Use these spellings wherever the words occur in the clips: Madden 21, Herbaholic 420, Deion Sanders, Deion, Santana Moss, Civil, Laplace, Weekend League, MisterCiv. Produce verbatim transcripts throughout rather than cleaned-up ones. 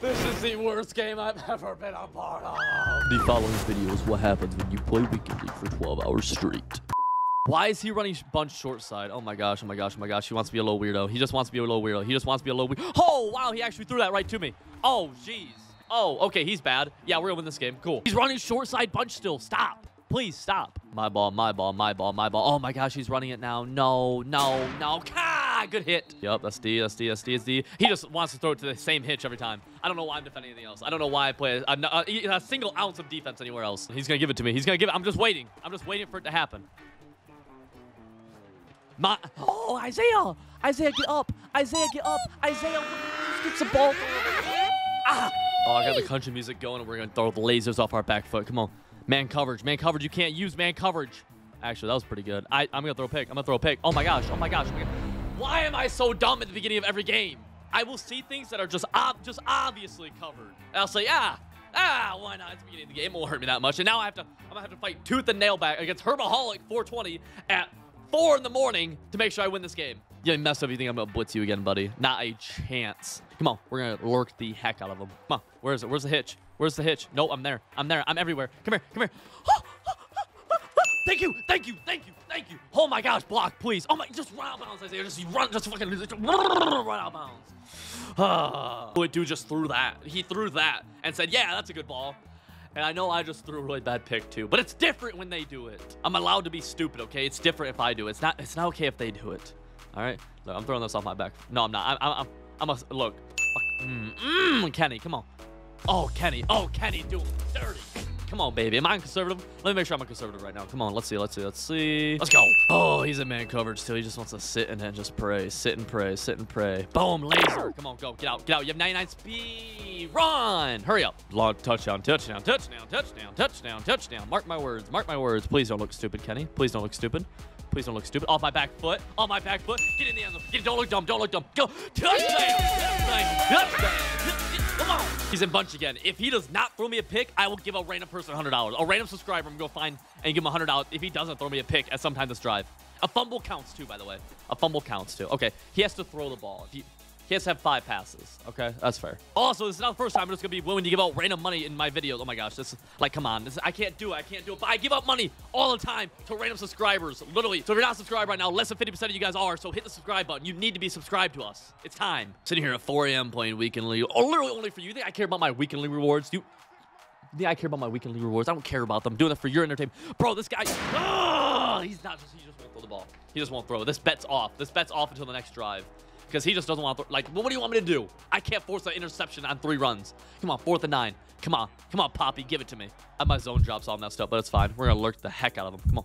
This is the worst game I've ever been a part of. The following video is what happens when you play Weekend League for twelve hours straight. Why is he running bunch short side? Oh my gosh, oh my gosh, oh my gosh. He wants to be a little weirdo. He just wants to be a little weirdo. He just wants to be a little weirdo. Oh, wow, he actually threw that right to me. Oh, jeez. Oh, okay, he's bad. Yeah, we're gonna win this game. Cool. He's running short side bunch still. Stop. Please stop. My ball, my ball, my ball, my ball. Oh my gosh, he's running it now. No, no, no. Ah, good hit. Yep, that's D, that's D, that's D, that's D. He just wants to throw it to the same hitch every time. I don't know why I'm defending anything else. I don't know why I play a, a, a single ounce of defense anywhere else. He's gonna give it to me. He's gonna give it. I'm just waiting. I'm just waiting for it to happen. My, oh, Isaiah. Isaiah, get up. Isaiah, get up. Isaiah just gets the ball. Ah. Oh, I got the country music going, and we're gonna throw the lasers off our back foot. Come on. Man coverage, man coverage. You can't use man coverage. Actually, that was pretty good. I, I'm gonna throw a pick. I'm gonna throw a pick. Oh my gosh, oh my gosh. Oh my gosh. Why am I so dumb at the beginning of every game? I will see things that are just ob just obviously covered. And I'll say, ah, ah, why not? It's the beginning of the game. It won't hurt me that much. And now I have to, I'm gonna have to fight tooth and nail back against Herbaholic four twenty at four in the morning to make sure I win this game. You messed up. You think I'm gonna blitz you again, buddy? Not a chance. Come on, we're gonna lurk the heck out of him. Come on, where is it? Where's the hitch? Where's the hitch? No, I'm there. I'm there. I'm everywhere. Come here. Come here. Oh, oh, oh, oh. Thank you. Thank you. Thank you. Thank you. Oh my gosh, block, please. Oh my, just run out of bounds, Isaiah. Just run, just fucking just run out of bounds. Ah. Boy, dude just threw that. He threw that and said, yeah, that's a good ball. And I know I just threw a really bad pick too, but it's different when they do it. I'm allowed to be stupid, okay? It's different if I do it. It's not, it's not okay if they do it. All right, look, I'm throwing this off my back. No, I'm not. I'm, I'm, I'm a, look. Mm, mm, Kenny, come on. Oh, Kenny. Oh, Kenny, do dirty. Come on, baby. Am I conservative? Let me make sure I'm a conservative right now. Come on. Let's see. Let's see. Let's see. Let's go. Oh, he's in man coverage too. He just wants to sit and then just pray. Sit and pray. Sit and pray. Boom. Laser. Come on. Go. Get out. Get out. You have ninety-nine speed. Run. Hurry up. Long touchdown. Touchdown. Touchdown. Touchdown. Touchdown. Touchdown. Mark my words. Mark my words. Please don't look stupid, Kenny. Please don't look stupid. Please don't look stupid. Off my back foot. Off my back foot. Get in the end zone. Get it. Don't look dumb. Don't look dumb. Go. Touchdown. Touchdown. Touchdown. Come on. He's in bunch again. If he does not throw me a pick, I will give a random person one hundred dollars. A random subscriber, I'm going to find and give him one hundred dollars if he doesn't throw me a pick at some time this drive. A fumble counts too, by the way. A fumble counts too. Okay, he has to throw the ball. If he, he has to have five passes. Okay, that's fair. Also, this is not the first time I'm just going to be willing to give out random money in my videos. Oh my gosh, this is like, come on. This is, I can't do it. I can't do it. But I give out money all the time to random subscribers, literally. So if you're not subscribed right now, less than fifty percent of you guys are, so hit the subscribe button. You need to be subscribed to us. It's time. Sitting here at four A M playing Weekend League. Oh, literally only for you. You think I care about my Weekend League rewards? You... Yeah, I care about my Weekend League rewards. I don't care about them. I'm doing it for your entertainment. Bro, this guy, oh, he's not just, he just won't throw the ball. He just won't throw. This bet's off. This bet's off until the next drive. Because he just doesn't want to throw. Like, well, what do you want me to do? I can't force an interception on three runs. Come on, fourth and nine. Come on. Come on, Poppy. Give it to me. I have my zone drops all messed up, but it's fine. We're going to lurk the heck out of him. Come on.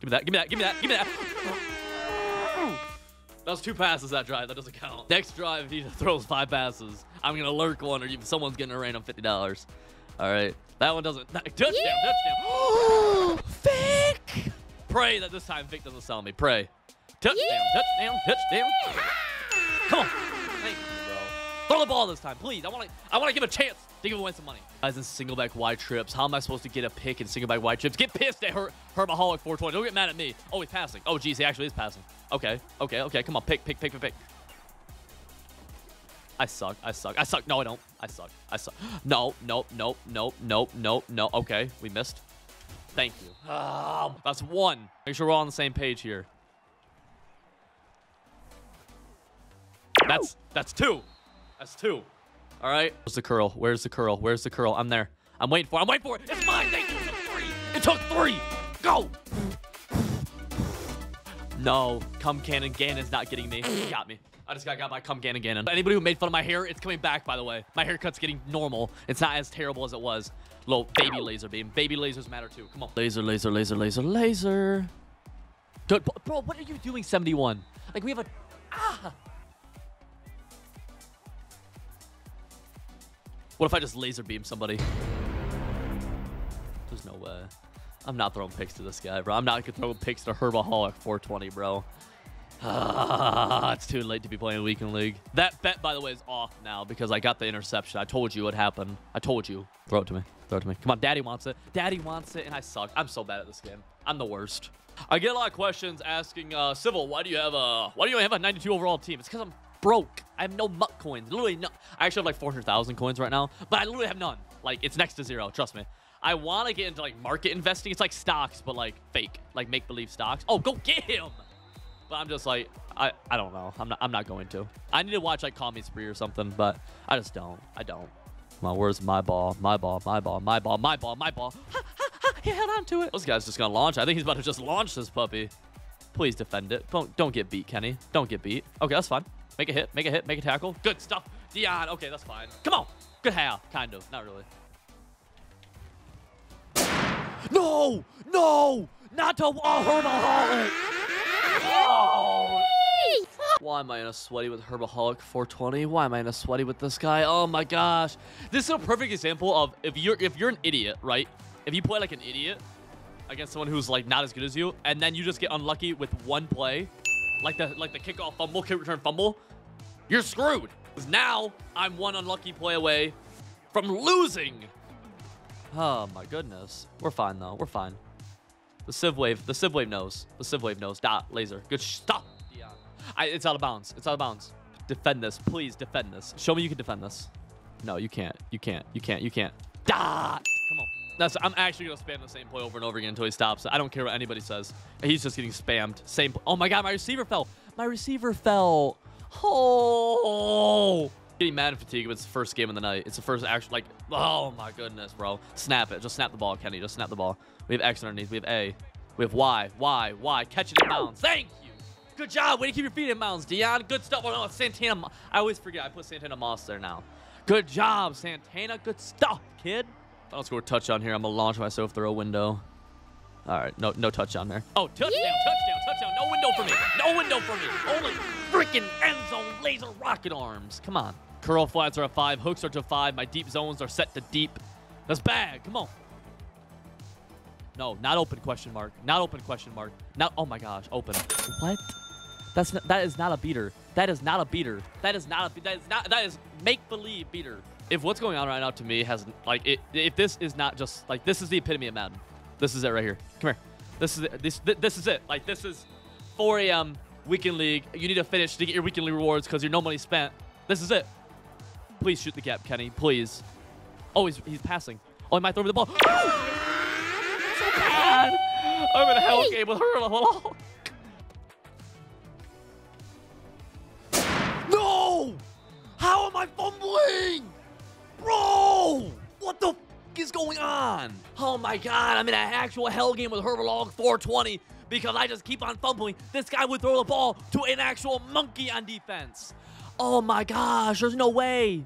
Give me that. Give me that. Give me that. Give me that. That was two passes that drive. That doesn't count. Next drive, if he throws five passes, I'm going to lurk one or even someone's getting a random fifty dollars. All right. That one doesn't. That, touchdown. Yeah. Touchdown. Vic. Pray that this time Vic doesn't sell me. Pray. Touchdown. Yeah. Touchdown. Touchdown. Ah. Come on. Thank you, bro. Throw the ball this time, please. I want to I want to give a chance to give away some money. Guys, in single back wide trips, how am I supposed to get a pick in single back wide trips? Get pissed at her, Herbaholic four twenty. Don't get mad at me. Oh, he's passing. Oh, geez, he actually is passing. Okay, okay, okay. Come on, pick, pick, pick, pick, pick. I suck. I suck. I suck. No, I don't. I suck. I suck. No, no, no, no, no, no, no. Okay, we missed. Thank you. Um, that's one. Make sure we're all on the same page here. That's that's two. That's two. All right. Where's the curl? Where's the curl? Where's the curl? I'm there. I'm waiting for it. I'm waiting for it. It's mine. Thank you. It took three. It took three. Go. No. Come Cannon. Gannon's not getting me. He got me. I just got got by Come Gannon Gannon. Anybody who made fun of my hair, it's coming back, by the way. My haircut's getting normal. It's not as terrible as it was. Little baby laser beam. Baby lasers matter too. Come on. Laser, laser, laser, laser, laser. Dude, bro, what are you doing, seventy-one? Like, we have a... Ah! What if I just laser beam somebody? There's no way. I'm not throwing picks to this guy, bro. I'm not going to throw picks to Herbaholic four twenty, bro. Ah, it's too late to be playing Weekend League. That bet, by the way, is off now because I got the interception. I told you what happened. I told you. Throw it to me. Throw it to me. Come on, Daddy wants it. Daddy wants it, and I suck. I'm so bad at this game. I'm the worst. I get a lot of questions asking, uh, Civil, why do you have a why do you have a ninety-two overall team? It's because I'm broke. I have no muck coins. Literally, no. I actually have like four hundred thousand coins right now, but I literally have none. Like, it's next to zero. Trust me. I want to get into like market investing. It's like stocks, but like fake, like make believe stocks. Oh, go get him! But I'm just like, I I don't know. I'm not I'm not going to. I need to watch like Call Me Spree or something, but I just don't. I don't. Well, where's my ball? My ball. My ball. My ball. My ball. My ball. Ha, ha, ha, he held on to it. This guy's just gonna launch. I think he's about to just launch this puppy. Please defend it. Don't don't get beat, Kenny. Don't get beat. Okay, that's fine. Make a hit, make a hit, make a tackle. Good stuff, Deion. Okay, that's fine. Come on. Good half, kind of. Not really. No, no, not to a Herbaholic. Oh. Why am I in a sweaty with Herbaholic four twenty? Why am I in a sweaty with this guy? Oh my gosh. This is a perfect example of if you're if you're an idiot, right? If you play like an idiot against someone who's like not as good as you, and then you just get unlucky with one play. Like the like the kickoff fumble, kick return fumble, you're screwed. Because now I'm one unlucky play away from losing. Oh my goodness. We're fine though. We're fine. The Civ wave. The Civ wave knows. The Civ wave knows. Dot laser. Good stuff. Yeah. I, it's out of bounds. It's out of bounds. Defend this, please. Defend this. Show me you can defend this. No, you can't. You can't. You can't. You can't. Dot. Come on. That's, I'm actually going to spam the same play over and over again until he stops. I don't care what anybody says. He's just getting spammed. Same. Oh, my God. My receiver fell. My receiver fell. Oh. Getting mad and fatigued. But it's the first game of the night. It's the first actual, like, oh, my goodness, bro. Snap it. Just snap the ball, Kenny. Just snap the ball. We have X underneath. We have A. We have Y. Y. Y. Catch it in bounds. Thank you. Good job. Way to keep your feet in bounds, Deion. Good stuff. Oh, no. It's Santana. I always forget. I put Santana Moss there now. Good job, Santana. Good stuff, kid. I don't score a touchdown here. I'm going to launch myself through a window. All right. No no touchdown there. Oh, touchdown, yeah. touchdown, touchdown. No window for me. No window for me. Only freaking end zone laser rocket arms. Come on. Curl flats are a five. Hooks are to five. My deep zones are set to deep. That's bad. Come on. No, not open question mark. Not open question mark. Not, oh, my gosh. Open. What? That's not, that is not a beater. That is not a beater. That is not a, that is not, that is make-believe beater. If what's going on right now to me has, like, it, if this is not just, like, this is the epitome of Madden. This is it right here. Come here. This is it. This, this is it. Like, this is four A M Weekend League. You need to finish to get your Weekend League rewards because your no money spent. This is it. Please shoot the gap, Kenny. Please. Oh, he's, he's passing. Oh, he might throw me the ball. Oh! So bad. I'm in a hell game with her. No! How am I fumbling? Bro, what the f is going on? Oh my God, I'm in an actual hell game with Herbaholic four twenty because I just keep on fumbling. This guy would throw the ball to an actual monkey on defense. Oh my gosh, there's no way.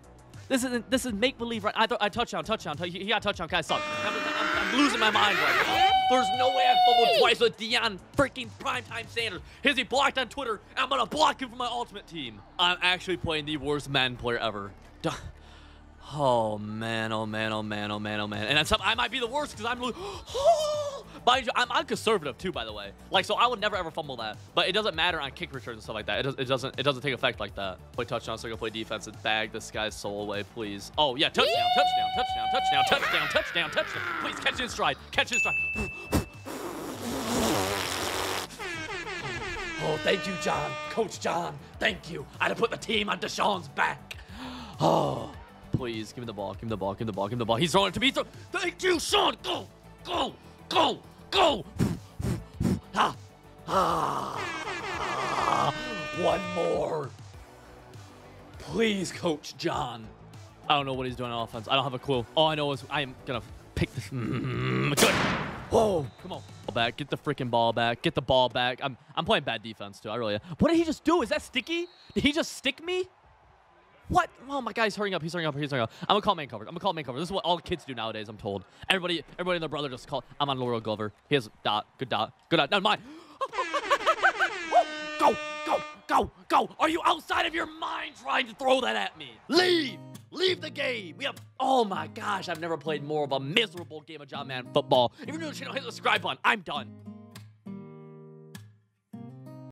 This isn't. This is make believe, right? I, I touchdown, touchdown. He, he got touchdown. Guy sucked. I'm, I'm, I'm losing my mind right now. There's no way I fumbled twice with Deion freaking Primetime Sanders. Here's he blocked on Twitter. I'm gonna block him from my ultimate team. I'm actually playing the worst Madden player ever. Duh. Oh man, oh man, oh man, oh man, oh man. And I'm, I might be the worst because I'm losing. Mind you, I'm, I'm conservative too, by the way. Like, so I would never ever fumble that. But it doesn't matter on kick returns and stuff like that. It, does, it doesn't. It doesn't take effect like that. Play touchdown, so I can play defense and bag this guy's soul away, please. Oh yeah, touchdown, touchdown, touchdown, touchdown, touchdown, touchdown, touchdown. Please catch it in stride. Catch it in stride. Oh, thank you, John, Coach John. Thank you. I had to put the team on Deshaun's back. Oh. Please, give me the ball, give me the ball, give me the ball, give me the ball. He's throwing it to me. He's throwing... Thank you, son. Go, go, go, go. Ah, ah, ah. One more. Please, Coach John. I don't know what he's doing on offense. I don't have a clue. All I know is I am going to pick this. Mm, good. Whoa, come on. Back. Get the freaking ball back. Get the ball back. I'm, I'm playing bad defense, too. I really am. What did he just do? Is that sticky? Did he just stick me? What? Oh my God, he's hurrying up, he's hurrying up, he's hurrying up. I'm gonna call man coverage, I'm gonna call man coverage. This is what all kids do nowadays, I'm told. Everybody, everybody and their brother just call. I'm on Laurel Glover. He has dot, good dot, good dot, not mine. Go, go, go, go. Are you outside of your mind trying to throw that at me? Leave, leave the game. We have, oh my gosh, I've never played more of a miserable game of John Madden football. If you're new to the channel, hit the subscribe button. I'm done.